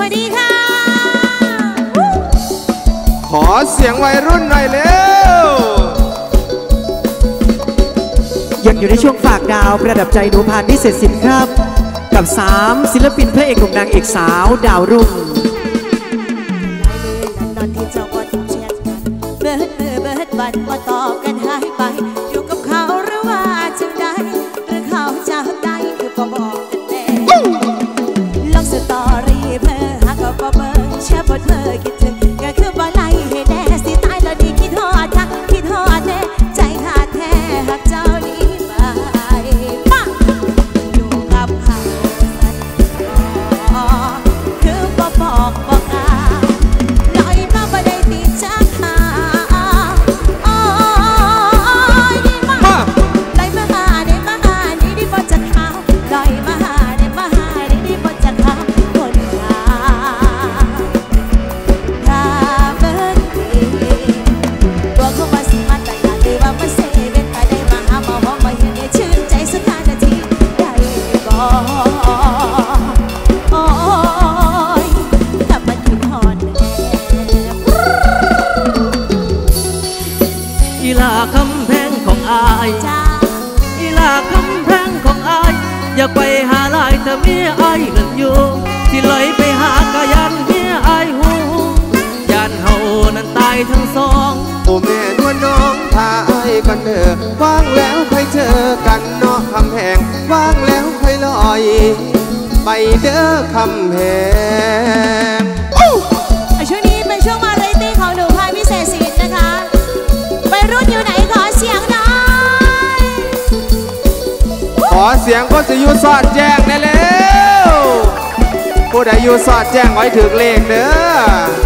วัสดีค่ะขอเสียงวัยรุ่นหน่อยเร็วยังอยู่ในช่วงฝากดาวประดับใจหนูพานนิเศษสินครับกับ3ศิลปินพระเอกหนุ่มนางเอกสาวดาวรุ่งวันว่าตอบกันหายไปอยู่กับเขาหรือว่าจังใดหรือเขาจะได้คือพอบอกกันแน่ลองสตอรี่เพ้อหากับพอเบอร์เชื่อพอเธอคิดถึงก็คือว่าไล่ให้แน่สิตายแล้วดีคิดทอดทักคิดทอดแน่ใจขาดแท้หากเจ้านี้ไปอยู่กับเขาคือพอบอกบอกกาลอยมาบ่ได้ติดจักว่างแล้วค่อยเจอกันนอกคำแหงว่างแล้วค่อยลอยไปเด้อคำแหงช่วงนี้เป็นช่วงวาไรตี้ของหนูพานนิเศษศิลป์นะคะไปรุ่นอยู่ไหนขอเสียงหน่อยขอเสียงก็จะอยู่สอดแจ้งแน่แล้วผู้ใดอยู่สอดแจ้งไว้ถึงเลขเด้อ